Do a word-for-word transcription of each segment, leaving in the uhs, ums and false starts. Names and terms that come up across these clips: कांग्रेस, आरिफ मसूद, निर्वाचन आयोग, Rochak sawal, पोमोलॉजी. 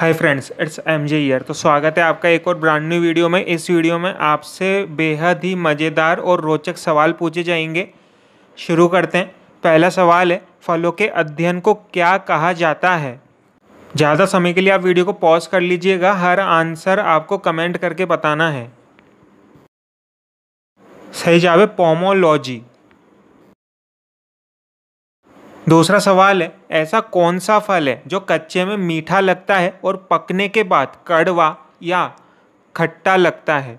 Hi friends, it's M J here. तो स्वागत है आपका एक और ब्रांड न्यू वीडियो में। इस वीडियो में आपसे बेहद ही मज़ेदार और रोचक सवाल पूछे जाएंगे। शुरू करते हैं। पहला सवाल है, फलों के अध्ययन को क्या कहा जाता है? ज़्यादा समय के लिए आप वीडियो को पॉज कर लीजिएगा। हर आंसर आपको कमेंट करके बताना है। सही जवाब है पोमोलॉजी। दूसरा सवाल है, ऐसा कौन सा फल है जो कच्चे में मीठा लगता है और पकने के बाद कड़वा या खट्टा लगता है?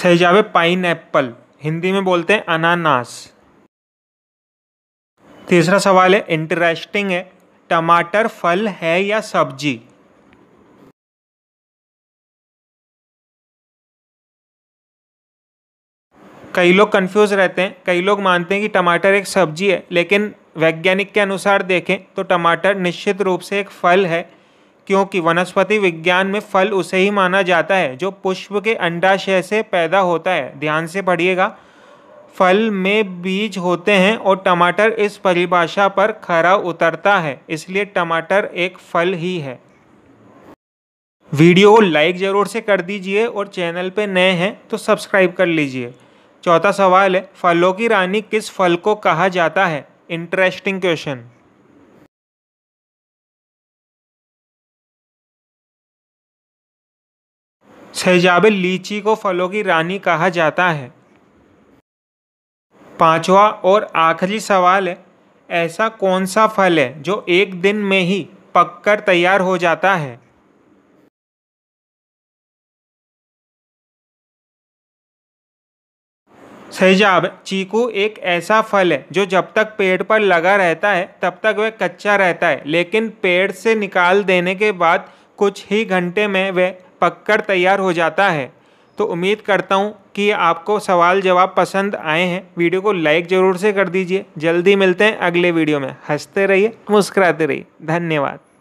सही जवाब है पाइनएप्पल। हिंदी में बोलते हैं अनानास। तीसरा सवाल है, इंटरेस्टिंग है, टमाटर फल है या सब्जी? कई लोग कंफ्यूज रहते हैं। कई लोग मानते हैं कि टमाटर एक सब्जी है, लेकिन वैज्ञानिक के अनुसार देखें तो टमाटर निश्चित रूप से एक फल है, क्योंकि वनस्पति विज्ञान में फल उसे ही माना जाता है जो पुष्प के अंडाशय से पैदा होता है। ध्यान से पढ़िएगा, फल में बीज होते हैं और टमाटर इस परिभाषा पर खरा उतरता है, इसलिए टमाटर एक फल ही है। वीडियो को लाइक ज़रूर से कर दीजिए और चैनल पर नए हैं तो सब्सक्राइब कर लीजिए। चौथा सवाल है, फलों की रानी किस फल को कहा जाता है? Interesting question. सही जवाब है, लीची को फलों की रानी कहा जाता है। पांचवा और आखिरी सवाल है, ऐसा कौन सा फल है जो एक दिन में ही पककर तैयार हो जाता है? सही जवाब, चीकू एक ऐसा फल है जो जब तक पेड़ पर लगा रहता है तब तक वह कच्चा रहता है, लेकिन पेड़ से निकाल देने के बाद कुछ ही घंटे में वह पककर तैयार हो जाता है। तो उम्मीद करता हूँ कि आपको सवाल जवाब पसंद आए हैं। वीडियो को लाइक ज़रूर से कर दीजिए। जल्दी मिलते हैं अगले वीडियो में। हंसते रहिए, मुस्कुराते रहिए। धन्यवाद।